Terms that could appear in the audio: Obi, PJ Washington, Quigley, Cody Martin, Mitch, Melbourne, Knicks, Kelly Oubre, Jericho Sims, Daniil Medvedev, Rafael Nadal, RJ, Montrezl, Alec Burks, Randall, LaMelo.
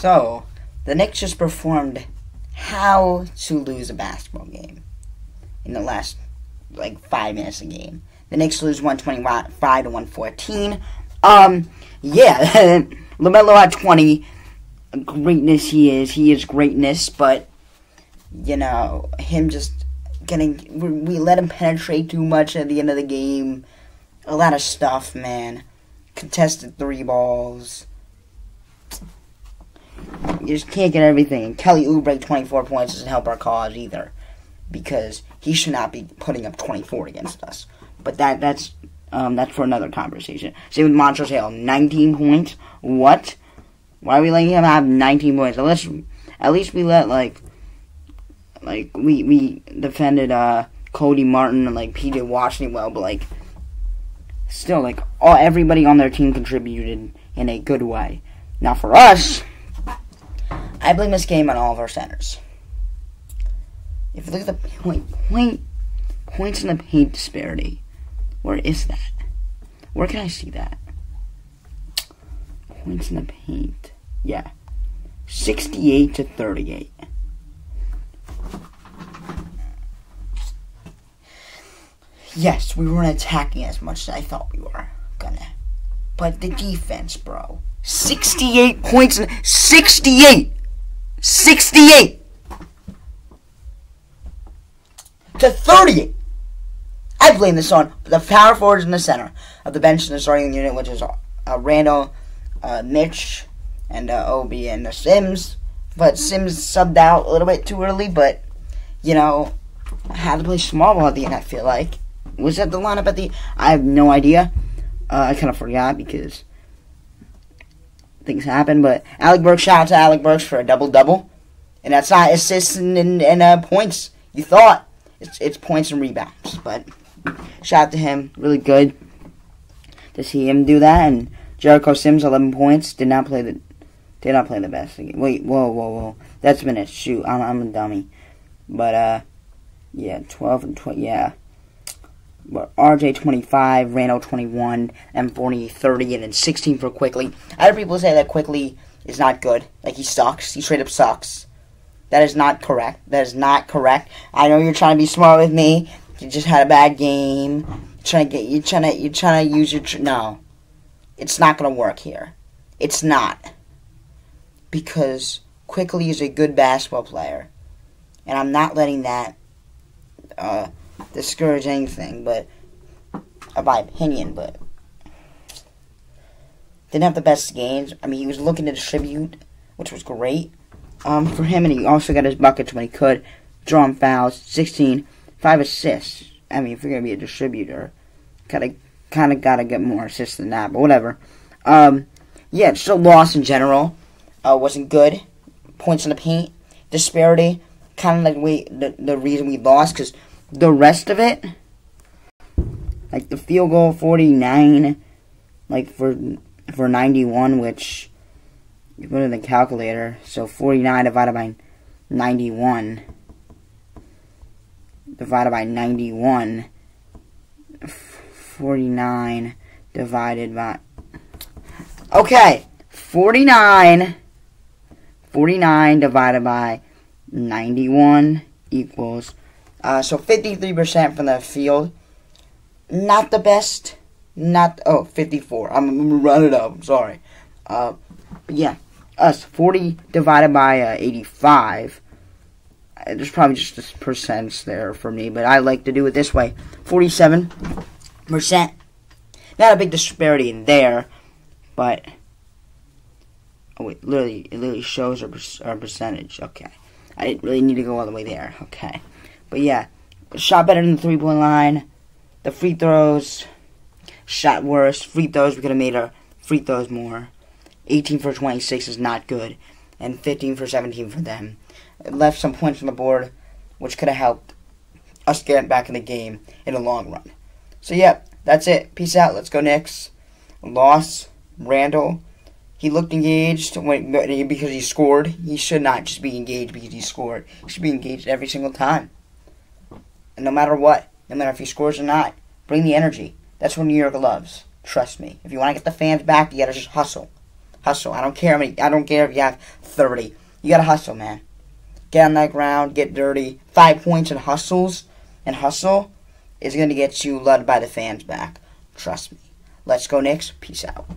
So, the Knicks just performed how to lose a basketball game in the last, 5 minutes of the game. The Knicks lose 125 to 114. Yeah, LaMelo had 20. Greatness he is greatness, but, him just getting, we let him penetrate too much at the end of the game. A lot of stuff, man. Contested three balls. You just can't get everything. Kelly Oubre, 24 points, doesn't help our cause either. Because he should not be putting up 24 against us. But that's for another conversation. Same with Montrezl, 19 points. What? Why are we letting him have 19 points? Unless, at least we let, we defended Cody Martin and, PJ Washington well. But, still, everybody on their team contributed in a good way. Now, for us, I blame this game on all of our centers. If you look at the points in the paint disparity, where is that? Where can I see that? Points in the paint. Yeah. 68 to 38. Yes, we weren't attacking as much as I thought we were gonna. But the defense, bro. 68 points. 68! 68! To 38! I blame this on the power forwards in the center of the bench in the starting unit, which is Randall, Mitch, and Obi, and Sims. But Sims subbed out a little bit too early, but, I had to play small ball at the end, I feel like. Was that the lineup at the... I have no idea. I kind of forgot because things happen, but Alec Burks, shout out to Alec Burks for a double-double. And that's not assists and points. You thought. It's points and rebounds, but shout out to him. Really good to see him do that. And Jericho Sims, 11 points. Did not play the best game. Wait, whoa. That's minutes. Shoot, I'm a dummy. But, yeah, 12 and 20, yeah. But RJ 25, Randall 21, M40 30, and then 16 for Quigley. I have people say that Quigley is not good. He sucks. He straight up sucks. That is not correct. I know you're trying to be smart with me. You just had a bad game. You're trying to use your no. It's not gonna work here. It's not, because Quigley is a good basketball player, and I'm not letting that discourage anything, but my opinion. But didn't have the best games. I mean, he was looking to distribute, which was great for him, and he also got his buckets when he could. Drawing fouls, 16, 5 assists. I mean, if you're gonna be a distributor, kind of gotta get more assists than that, but whatever. Yeah, just a loss in general. Wasn't good. Points in the paint disparity, kind of the reason we lost, because the rest of it, the field goal 49, for 91, which you put in the calculator, so 49 divided by 91, 49 divided by, okay, 49 divided by 91 equals, so 53% from the field. Not the best. 54. I'm gonna run it up. I'm sorry. Yeah, us 40 divided by 85. There's probably just this percents there for me, but I like to do it this way. 47%. Not a big disparity in there, but it literally shows our percentage. Okay, I didn't really need to go all the way there. Okay. But yeah, shot better than the three-point line. The free throws, shot worse. Free throws, we could have made our free throws more. 18 for 26 is not good. And 15 for 17 for them. It left some points on the board, which could have helped us get back in the game in the long run. So yeah, that's it. Peace out. Let's go Knicks. Loss, Randall. He looked engaged because he scored. He should not just be engaged because he scored. He should be engaged every single time. And no matter what, no matter if he scores or not, bring the energy. That's what New York loves. Trust me. If you want to get the fans back, you got to just hustle. Hustle. I don't care how many. I don't care if you have 30. You gotta hustle, man. Get on that ground, get dirty. 5 points and hustle is gonna get you loved by the fans back. Trust me. Let's go Knicks. Peace out.